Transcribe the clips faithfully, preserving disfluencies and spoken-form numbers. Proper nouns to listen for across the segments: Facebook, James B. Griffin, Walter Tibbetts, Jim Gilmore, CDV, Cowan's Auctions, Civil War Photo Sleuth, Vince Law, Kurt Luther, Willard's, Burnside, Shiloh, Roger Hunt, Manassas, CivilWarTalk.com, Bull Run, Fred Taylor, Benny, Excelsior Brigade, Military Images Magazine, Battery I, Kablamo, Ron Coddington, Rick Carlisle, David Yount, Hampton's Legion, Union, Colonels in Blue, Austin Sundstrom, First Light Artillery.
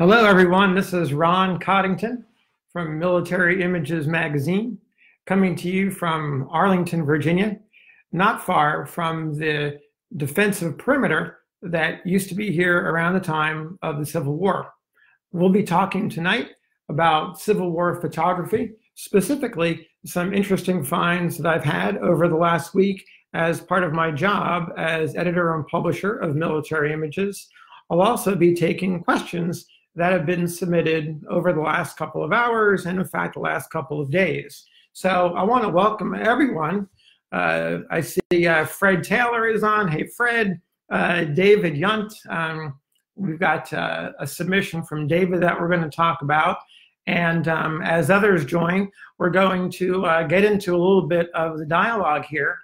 Hello, everyone. This is Ron Coddington from Military Images Magazine, coming to you from Arlington, Virginia, not far from the defensive perimeter that used to be here around the time of the Civil War. We'll be talking tonight about Civil War photography, specifically some interesting finds that I've had over the last week as part of my job as editor and publisher of Military Images. I'll also be taking questions that have been submitted over the last couple of hours and, in fact, the last couple of days. So I want to welcome everyone. Uh, I see uh, Fred Taylor is on. Hey, Fred. Uh, David Yount. Um, we've got uh, a submission from David that we're going to talk about. And um, as others join, we're going to uh, get into a little bit of the dialogue here.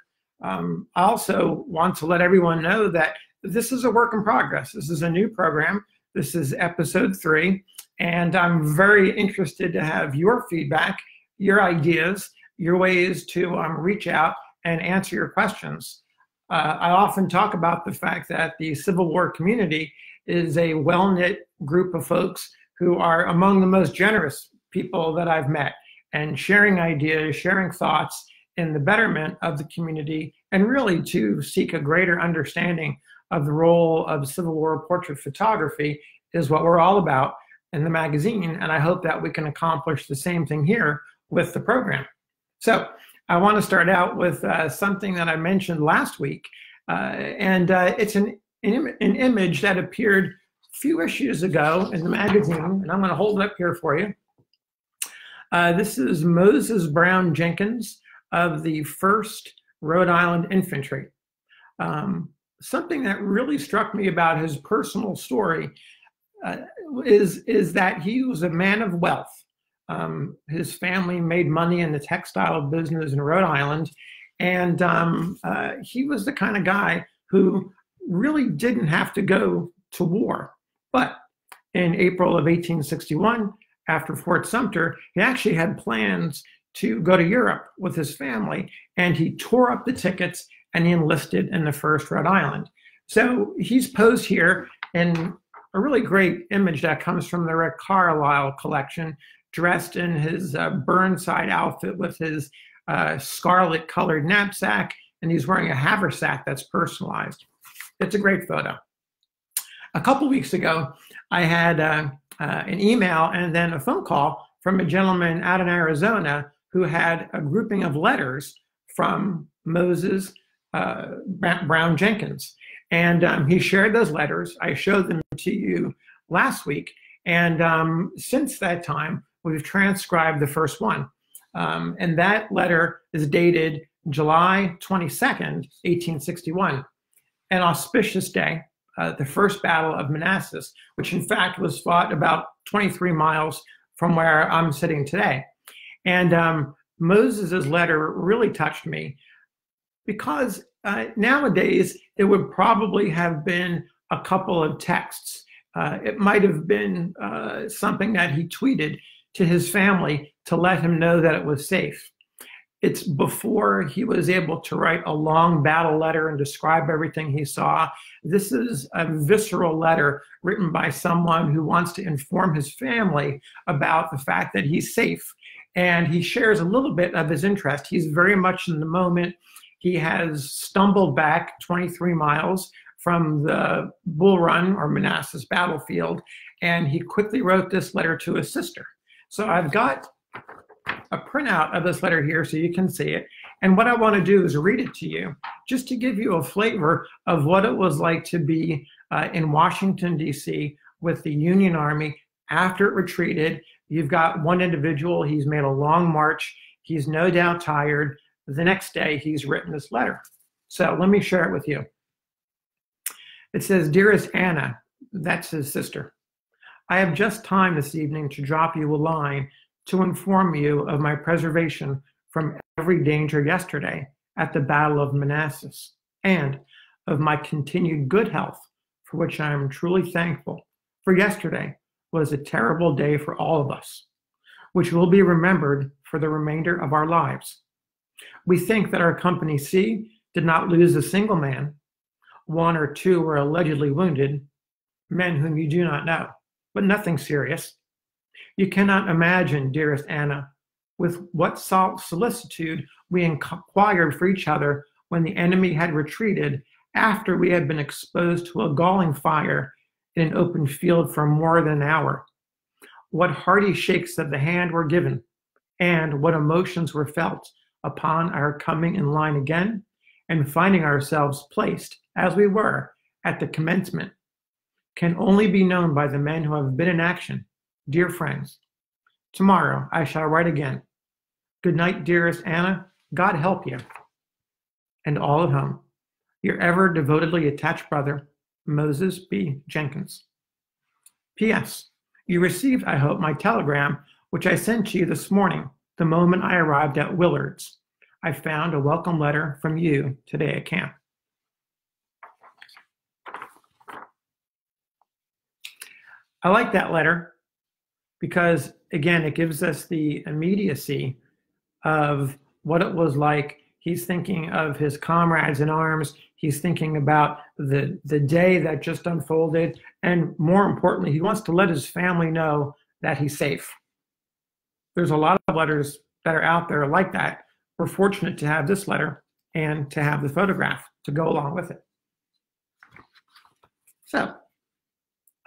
Um, I also want to let everyone know that this is a work in progress. This is a new program. This is episode three, and I'm very interested to have your feedback, your ideas, your ways to um, reach out and answer your questions. Uh, I often talk about the fact that the Civil War community is a well-knit group of folks who are among the most generous people that I've met, and sharing ideas, sharing thoughts in the betterment of the community, and really to seek a greater understanding of the role of Civil War portrait photography is what we're all about in the magazine, and I hope that we can accomplish the same thing here with the program. So I want to start out with uh, something that I mentioned last week, uh, and uh, it's an, an, im an image that appeared a few issues ago in the magazine, and I'm going to hold it up here for you. Uh, this is Moses Brown Jenkins of the first Rhode Island Infantry. Um, Something that really struck me about his personal story uh, is, is that he was a man of wealth. Um, his family made money in the textile business in Rhode Island, and um, uh, he was the kind of guy who really didn't have to go to war. But in April of eighteen sixty-one, after Fort Sumter, he actually had plans to go to Europe with his family, and he tore up the tickets and he enlisted in the first Rhode Island. So he's posed here in a really great image that comes from the Rick Carlisle collection, dressed in his uh, Burnside outfit with his uh, scarlet colored knapsack, and he's wearing a haversack that's personalized. It's a great photo. A couple weeks ago, I had uh, uh, an email and then a phone call from a gentleman out in Arizona who had a grouping of letters from Moses Uh, Brown Jenkins, and um, he shared those letters. I showed them to you last week, and um, since that time we've transcribed the first one, um, and that letter is dated July twenty-second, eighteen sixty-one, an auspicious day, uh, the first Battle of Manassas, which in fact was fought about twenty-three miles from where I'm sitting today. And um, Moses's letter really touched me, because uh, nowadays it would probably have been a couple of texts. Uh, it might have been uh, something that he tweeted to his family to let him know that it was safe. It's before he was able to write a long battle letter and describe everything he saw. This is a visceral letter written by someone who wants to inform his family about the fact that he's safe. And he shares a little bit of his interest. He's very much in the moment. He has stumbled back twenty-three miles from the Bull Run or Manassas battlefield, and he quickly wrote this letter to his sister. So I've got a printout of this letter here so you can see it. And what I want to do is read it to you, just to give you a flavor of what it was like to be uh, in Washington, D C with the Union Army after it retreated. You've got one individual, he's made a long march, he's no doubt tired. The next day, he's written this letter. So let me share it with you. It says, "Dearest Anna," that's his sister, "I have just time this evening to drop you a line to inform you of my preservation from every danger yesterday at the Battle of Manassas, and of my continued good health, for which I am truly thankful, for yesterday was a terrible day for all of us, which will be remembered for the remainder of our lives. We think that our Company C did not lose a single man. One or two were allegedly wounded, men whom you do not know, but nothing serious. You cannot imagine, dearest Anna, with what solicitude we inquired for each other when the enemy had retreated after we had been exposed to a galling fire in an open field for more than an hour. What hearty shakes of the hand were given, and what emotions were felt upon our coming in line again and finding ourselves placed, as we were, at the commencement, can only be known by the men who have been in action. Dear friends, tomorrow I shall write again. Good night, dearest Anna. God help you. And all at home, your ever devotedly attached brother, Moses B. Jenkins. P S. You received, I hope, my telegram, which I sent to you this morning, the moment I arrived at Willard's. I found a welcome letter from you today at camp. I like that letter because, again, it gives us the immediacy of what it was like. He's thinking of his comrades in arms. He's thinking about the, the day that just unfolded. And more importantly, he wants to let his family know that he's safe. There's a lot of letters that are out there like that. We're fortunate to have this letter and to have the photograph to go along with it. So,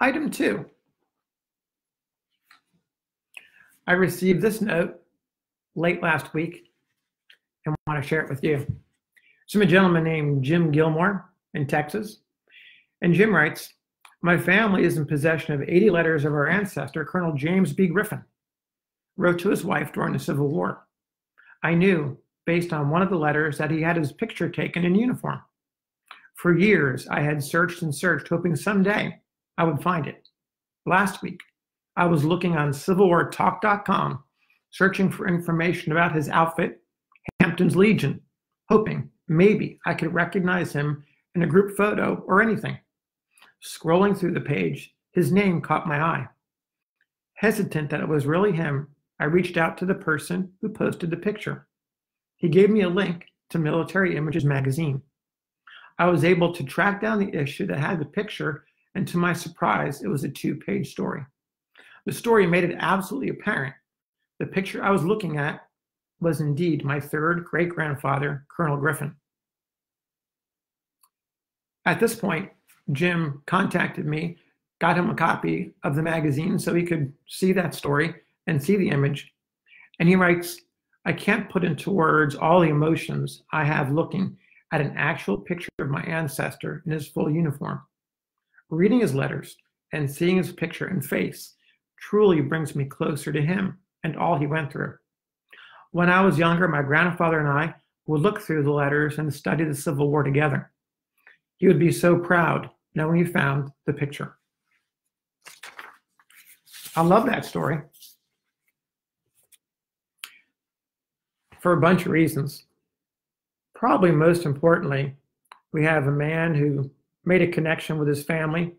item two. I received this note late last week and want to share it with you. It's from a gentleman named Jim Gilmore in Texas. And Jim writes, my family is in possession of eighty letters of our ancestor, Colonel James B. Griffin, wrote to his wife during the Civil War. I knew, based on one of the letters, that he had his picture taken in uniform. For years, I had searched and searched, hoping someday I would find it. Last week, I was looking on Civil War Talk dot com, searching for information about his outfit, Hampton's Legion, hoping maybe I could recognize him in a group photo or anything. Scrolling through the page, his name caught my eye. Hesitant that it was really him, I reached out to the person who posted the picture. He gave me a link to Military Images Magazine. I was able to track down the issue that had the picture, and to my surprise, it was a two-page story. The story made it absolutely apparent. The picture I was looking at was indeed my third great-grandfather, Colonel Griffin. At this point, Jim contacted me, got him a copy of the magazine so he could see that story and see the image. And he writes, I can't put into words all the emotions I have looking at an actual picture of my ancestor in his full uniform. Reading his letters and seeing his picture and face truly brings me closer to him and all he went through. When I was younger, my grandfather and I would look through the letters and study the Civil War together. He would be so proud knowing he found the picture. I love that story for a bunch of reasons. Probably most importantly, we have a man who made a connection with his family.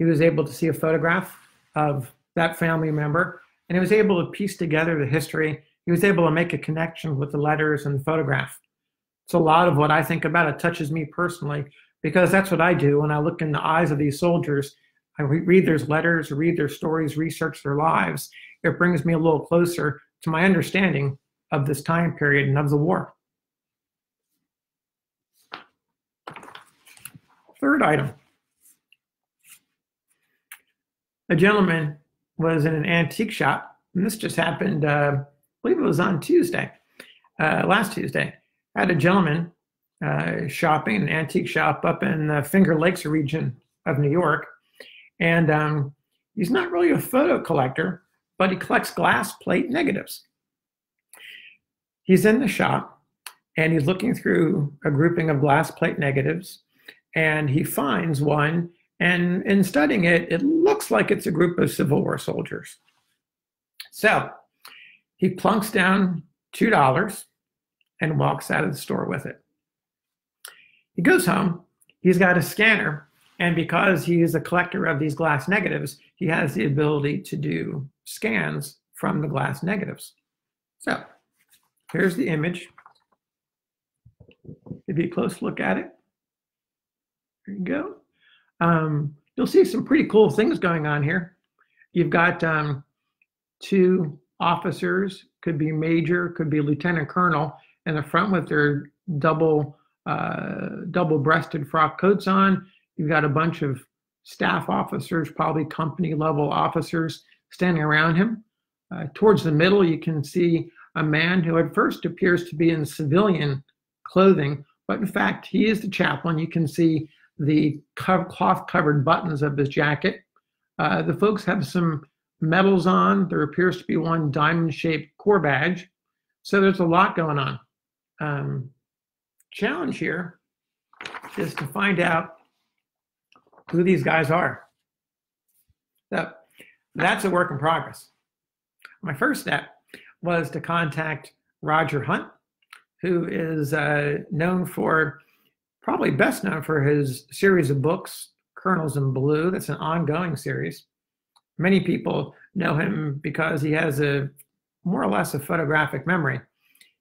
He was able to see a photograph of that family member, and he was able to piece together the history. He was able to make a connection with the letters and the photograph. It's a lot of what I think about. It touches me personally because that's what I do when I look in the eyes of these soldiers. I read their letters, read their stories, research their lives. It brings me a little closer to my understanding of this time period and of the war. Third item. A gentleman was in an antique shop, and this just happened, uh, I believe it was on Tuesday, uh, last Tuesday. I had a gentleman uh, shopping in an antique shop up in the Finger Lakes region of New York, and um, he's not really a photo collector, but he collects glass plate negatives. He's in the shop, and he's looking through a grouping of glass plate negatives, and he finds one, and in studying it, it looks like it's a group of Civil War soldiers. So, he plunks down two dollars and walks out of the store with it. He goes home. He's got a scanner. And because he is a collector of these glass negatives, he has the ability to do scans from the glass negatives. So here's the image. Give you a close look at it. There you go. Um, you'll see some pretty cool things going on here. You've got um, two officers, could be major, could be lieutenant colonel, in the front with their double uh, double-breasted frock coats on. You've got a bunch of staff officers, probably company-level officers, standing around him. Uh, towards the middle, you can see a man who at first appears to be in civilian clothing, but in fact, he is the chaplain. You can see the cloth-covered buttons of his jacket. Uh, the folks have some medals on. There appears to be one diamond-shaped corps badge. So there's a lot going on. Um, challenge here is to find out who these guys are. So that's a work in progress. My first step was to contact Roger Hunt, who is uh, known for, probably best known for his series of books, Colonels in Blue. That's an ongoing series. Many people know him because he has a more or less a photographic memory.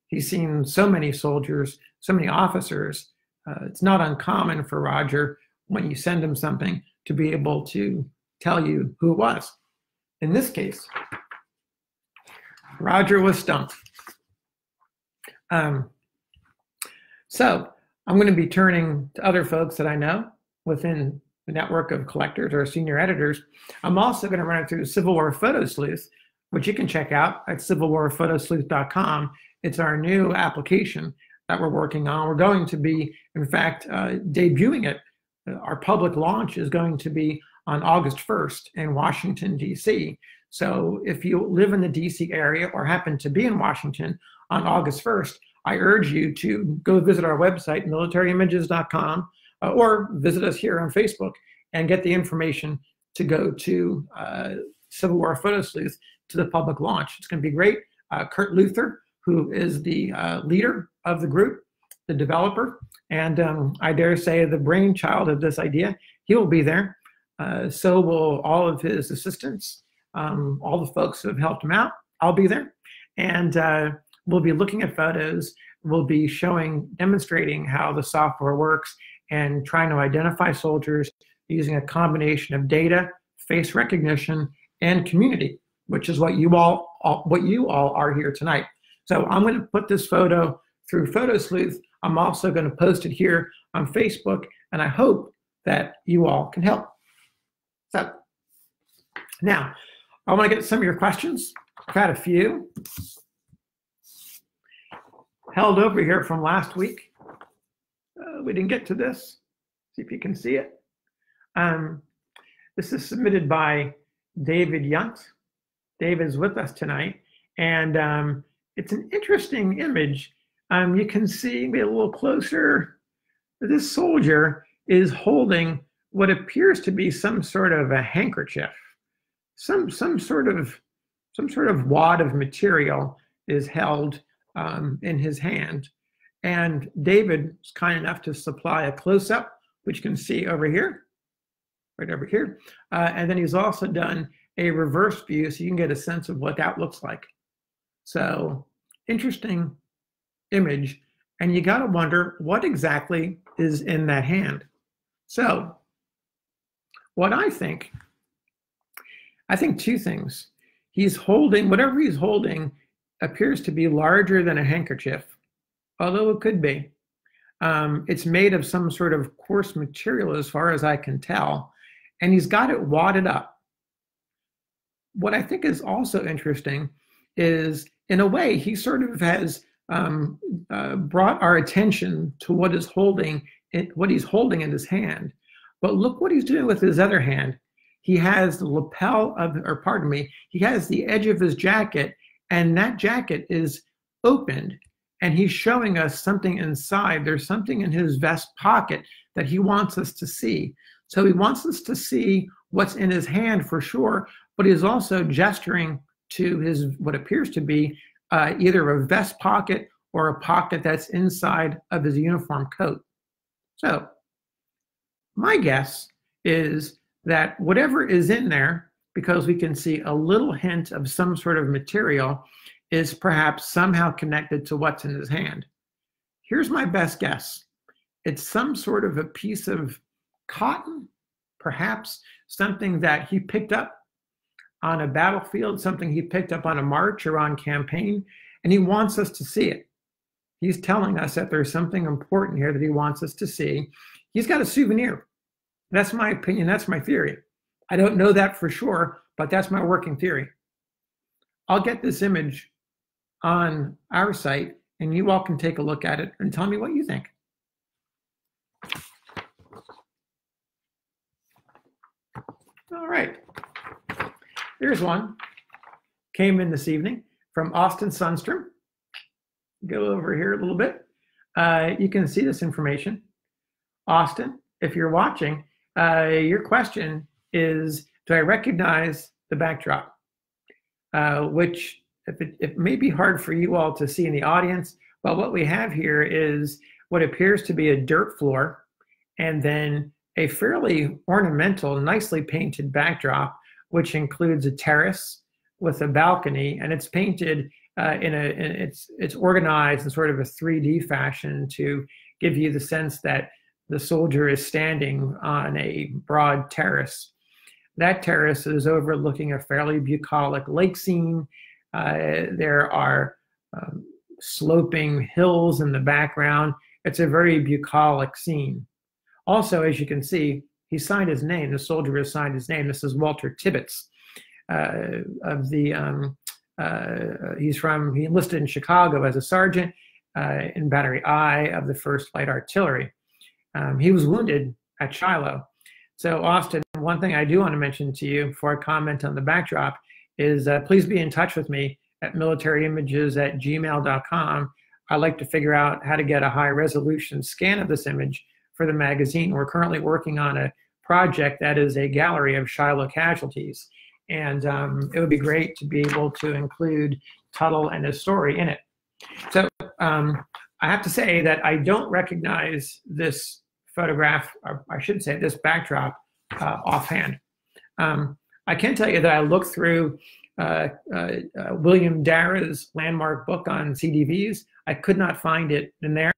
He's seen so many soldiers, so many officers. Uh, it's not uncommon for Roger, when you send him something, to be able to tell you who it was. In this case, Roger was stumped. Um, so I'm going to be turning to other folks that I know within the network of collectors or senior editors. I'm also going to run it through Civil War Photo Sleuth, which you can check out at Civil War Photo Sleuth dot com. It's our new application that we're working on. We're going to be, in fact, uh, debuting it. Our public launch is going to be on August first in Washington, D C So if you live in the D C area or happen to be in Washington on August first, I urge you to go visit our website, military images dot com, uh, or visit us here on Facebook and get the information to go to uh, Civil War Photo Sleuth to the public launch. It's going to be great. Uh, Kurt Luther, who is the uh, leader of the group, the developer, and um, I dare say the brainchild of this idea, he will be there. Uh, so will all of his assistants, um, all the folks who have helped him out. I'll be there. And uh, we'll be looking at photos. We'll be showing, demonstrating how the software works and trying to identify soldiers using a combination of data, face recognition, and community, which is what you all, all what you all are here tonight. So I'm going to put this photo through Photo Sleuth. I'm also going to post it here on Facebook, and I hope that you all can help. So now, I want to get some of your questions. I've had a few held over here from last week. Uh, we didn't get to this. See if you can see it. Um, this is submitted by David Yount. David's with us tonight, and um, it's an interesting image. Um, you can see, maybe a little closer, this soldier is holding what appears to be some sort of a handkerchief. Some, some, sort, of, some sort of wad of material is held um, in his hand. And David is kind enough to supply a close-up, which you can see over here, right over here. Uh, and then he's also done a reverse view, so you can get a sense of what that looks like. So, interesting image, and you got to wonder what exactly is in that hand. So, what I think, I think two things. He's holding, whatever he's holding appears to be larger than a handkerchief, although it could be. Um, it's made of some sort of coarse material as far as I can tell, and he's got it wadded up. What I think is also interesting is, in a way, he sort of has Um, uh, brought our attention to what is holding, it, what he's holding in his hand. But look what he's doing with his other hand. He has the lapel of, or pardon me, he has the edge of his jacket, and that jacket is opened, and he's showing us something inside. There's something in his vest pocket that he wants us to see. So he wants us to see what's in his hand for sure, but he's also gesturing to his, what appears to be Uh, either a vest pocket or a pocket that's inside of his uniform coat. So my guess is that whatever is in there, because we can see a little hint of some sort of material, is perhaps somehow connected to what's in his hand. Here's my best guess. It's some sort of a piece of cotton, perhaps something that he picked up on a battlefield, something he picked up on a march or on campaign, and he wants us to see it. He's telling us that there's something important here that he wants us to see. He's got a souvenir. That's my opinion. That's my theory. I don't know that for sure, but that's my working theory. I'll get this image on our site, and you all can take a look at it and tell me what you think. All right. Here's one. Came in this evening from Austin Sundstrom. Go over here a little bit. Uh, you can see this information. Austin, if you're watching, uh, your question is, do I recognize the backdrop? Uh, which if it, it may be hard for you all to see in the audience, but what we have here is what appears to be a dirt floor and then a fairly ornamental, nicely painted backdrop, which includes a terrace with a balcony, and it's painted uh, in a, in it's, it's organized in sort of a three D fashion to give you the sense that the soldier is standing on a broad terrace. That terrace is overlooking a fairly bucolic lake scene. Uh, there are um, sloping hills in the background. It's a very bucolic scene. Also, as you can see, he signed his name. The soldier has signed his name. This is Walter Tibbetts. Uh, of the, um, uh, he's from, he enlisted in Chicago as a sergeant uh, in Battery I of the First Light Artillery. Um, he was wounded at Shiloh. So Austin, one thing I do want to mention to you before I comment on the backdrop is uh, please be in touch with me at military images at gmail dot com. I like to figure out how to get a high resolution scan of this image for the magazine. We're currently working on a project that is a gallery of Shiloh casualties. And um, it would be great to be able to include Tuttle and his story in it. So um, I have to say that I don't recognize this photograph, or I should say this backdrop, uh, offhand. Um, I can tell you that I looked through uh, uh, uh, William Darra's landmark book on C D Vs. I could not find it in there.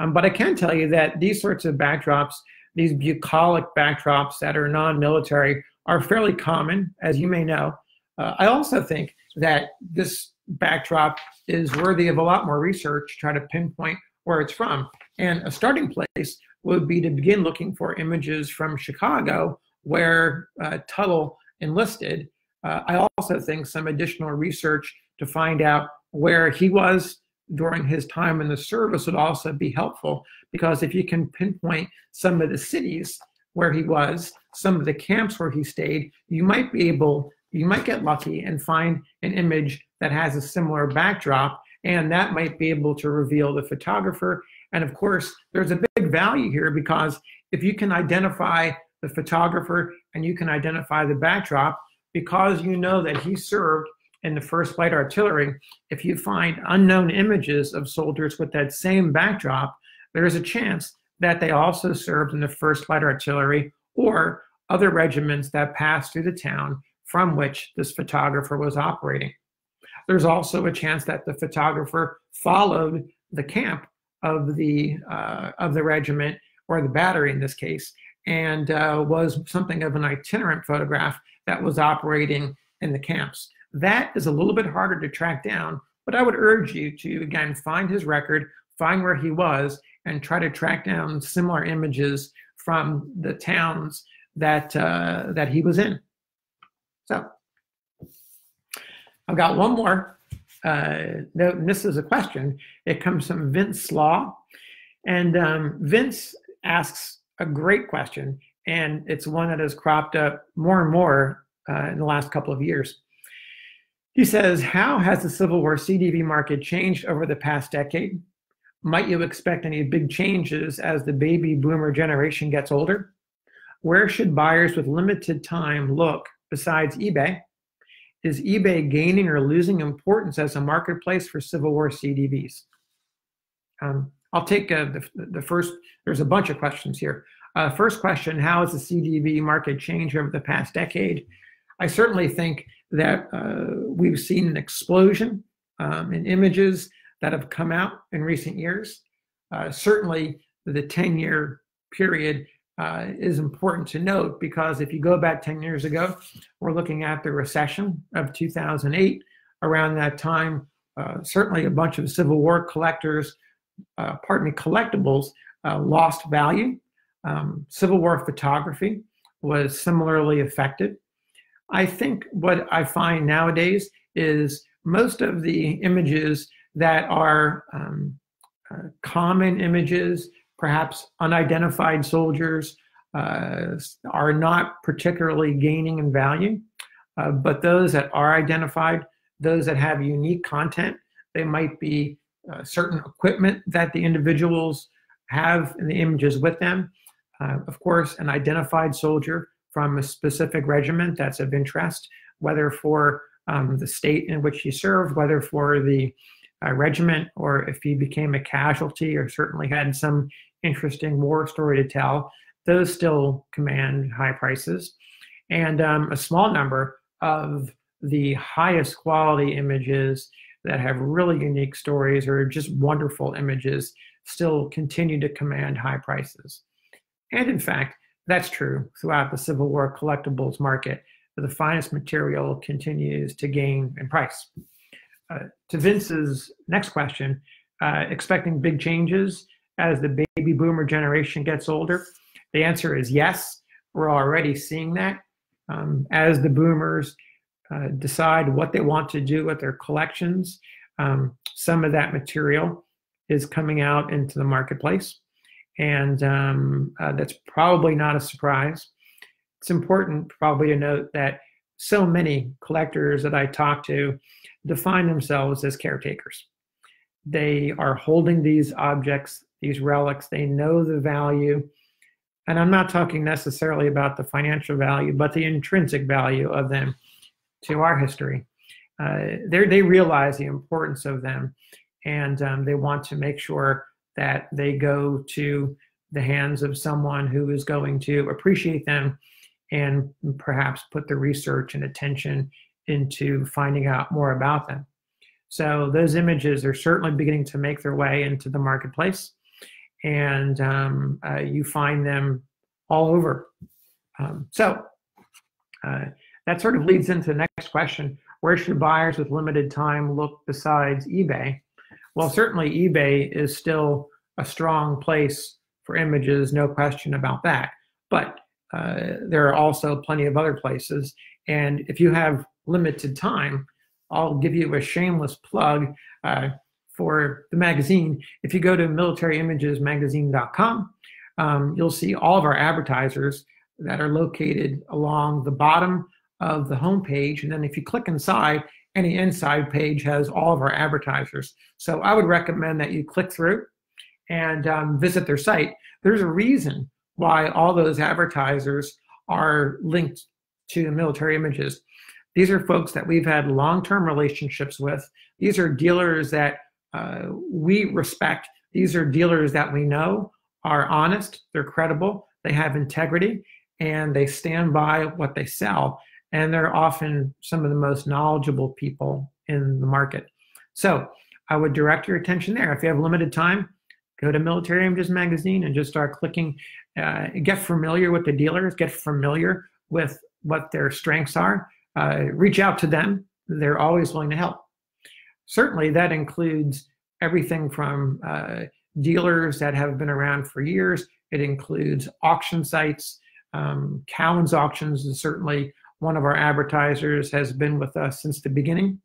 Um, but I can tell you that these sorts of backdrops, these bucolic backdrops that are non-military, are fairly common, as you may know. Uh, I also think that this backdrop is worthy of a lot more research to try to pinpoint where it's from. And a starting place would be to begin looking for images from Chicago, where uh, Tuttle enlisted. Uh, I also think some additional research to find out where he was during his time in the service would also be helpful, because if you can pinpoint some of the cities where he was, some of the camps where he stayed, you might be able, you might get lucky and find an image that has a similar backdrop, and that might be able to reveal the photographer. And of course, there's a big value here, because if you can identify the photographer and you can identify the backdrop, because you know that he served in the First Light Artillery, if you find unknown images of soldiers with that same backdrop, there is a chance that they also served in the First Light Artillery or other regiments that passed through the town from which this photographer was operating. There's also a chance that the photographer followed the camp of the, uh, of the regiment, or the battery in this case, and uh, was something of an itinerant photograph that was operating in the camps. That is a little bit harder to track down, but I would urge you to, again, find his record, find where he was, and try to track down similar images from the towns that, uh, that he was in. So I've got one more. Uh, this is a question. It comes from Vince Law. And um, Vince asks a great question, and it's one that has cropped up more and more uh, in the last couple of years. He says, how has the Civil War C D V market changed over the past decade? Might you expect any big changes as the baby boomer generation gets older? Where should buyers with limited time look besides eBay? Is eBay gaining or losing importance as a marketplace for Civil War C D Vs? Um, I'll take uh, the, the first, there's a bunch of questions here. Uh, first question, how has the C D V market changed over the past decade? I certainly think that uh, we've seen an explosion um, in images that have come out in recent years. Uh, certainly the ten-year period uh, is important to note, because if you go back ten years ago, we're looking at the recession of two thousand eight. Around that time, uh, certainly a bunch of Civil War collectors, uh, pardon me, collectibles, uh, lost value. Um, Civil War photography was similarly affected. I think what I find nowadays is most of the images that are um, uh, common images, perhaps unidentified soldiers, uh, are not particularly gaining in value. Uh, but those that are identified, those that have unique content, they might be uh, certain equipment that the individuals have in the images with them. Uh, of course, an identified soldier from a specific regiment that's of interest, whether for um, the state in which he served, whether for the uh, regiment, or if he became a casualty or certainly had some interesting war story to tell, those still command high prices. And um, a small number of the highest quality images that have really unique stories or just wonderful images still continue to command high prices. And in fact, that's true throughout the Civil War collectibles market. The finest material continues to gain in price. Uh, to Vince's next question, uh, expecting big changes as the baby boomer generation gets older, the answer is yes. We're already seeing that. Um, as the boomers uh, decide what they want to do with their collections, um, some of that material is coming out into the marketplace. And um, uh, that's probably not a surprise. It's important probably to note that so many collectors that I talk to define themselves as caretakers. They are holding these objects, these relics, they know the value. And I'm not talking necessarily about the financial value, but the intrinsic value of them to our history. Uh, they realize the importance of them, and um, they want to make sure that they go to the hands of someone who is going to appreciate them and perhaps put the research and attention into finding out more about them. So those images are certainly beginning to make their way into the marketplace, and um, uh, you find them all over. Um, so uh, that sort of leads into the next question. Where should buyers with limited time look besides eBay? Well, certainly eBay is still a strong place for images, no question about that. But uh, there are also plenty of other places. And if you have limited time, I'll give you a shameless plug uh, for the magazine. If you go to military images magazine dot com, um, you'll see all of our advertisers that are located along the bottom of the homepage. And then if you click inside, any inside page has all of our advertisers. So I would recommend that you click through and um, visit their site. There's a reason why all those advertisers are linked to Military Images. These are folks that we've had long-term relationships with. These are dealers that uh, we respect. These are dealers that we know are honest, they're credible, they have integrity, and they stand by what they sell. And they're often some of the most knowledgeable people in the market. So I would direct your attention there. If you have limited time, go to Military Images Magazine and just start clicking. Uh, get familiar with the dealers. Get familiar with what their strengths are. Uh, reach out to them. They're always willing to help. Certainly that includes everything from uh, dealers that have been around for years. It includes auction sites. Um, Cowan's Auctions is certainly one of our advertisers, has been with us since the beginning.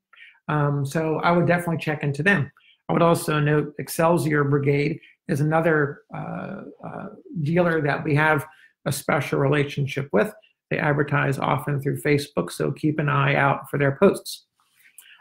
Um, so I would definitely check into them. I would also note Excelsior Brigade is another uh, uh, dealer that we have a special relationship with. They advertise often through Facebook, so keep an eye out for their posts.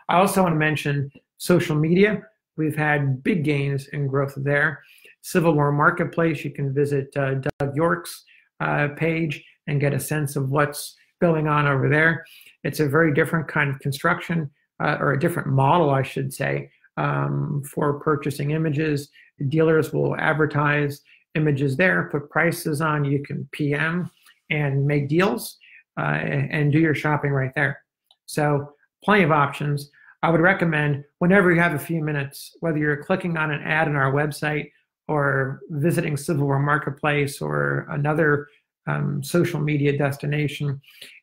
I also want to mention social media. We've had big gains in growth there. Civil War Marketplace, you can visit uh, Doug York's uh, page and get a sense of what's going on over there. It's a very different kind of construction, uh, or a different model, I should say, um, for purchasing images. Dealers will advertise images there, put prices on, you can P M and make deals uh, and do your shopping right there. So plenty of options. I would recommend whenever you have a few minutes, whether you're clicking on an ad on our website or visiting Civil War Marketplace or another um, social media destination.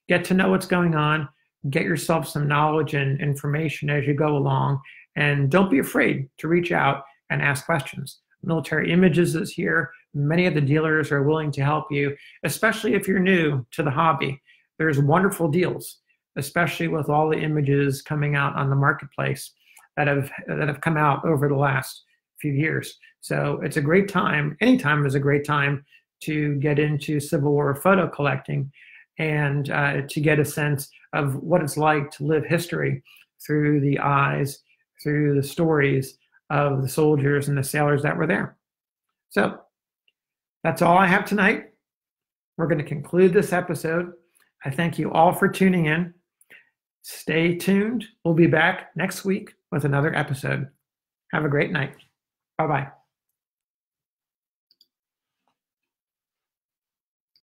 Get to know what's going on, get yourself some knowledge and information as you go along, and don't be afraid to reach out and ask questions. Military Images is here. Many of the dealers are willing to help you, especially if you're new to the hobby. There's wonderful deals, especially with all the images coming out on the marketplace that have, that have come out over the last few years. So it's a great time, any time is a great time to get into Civil War photo collecting and uh, to get a sense of what it's like to live history through the eyes, through the stories of the soldiers and the sailors that were there. So that's all I have tonight. We're going to conclude this episode. I thank you all for tuning in. Stay tuned. We'll be back next week with another episode. Have a great night. Bye-bye.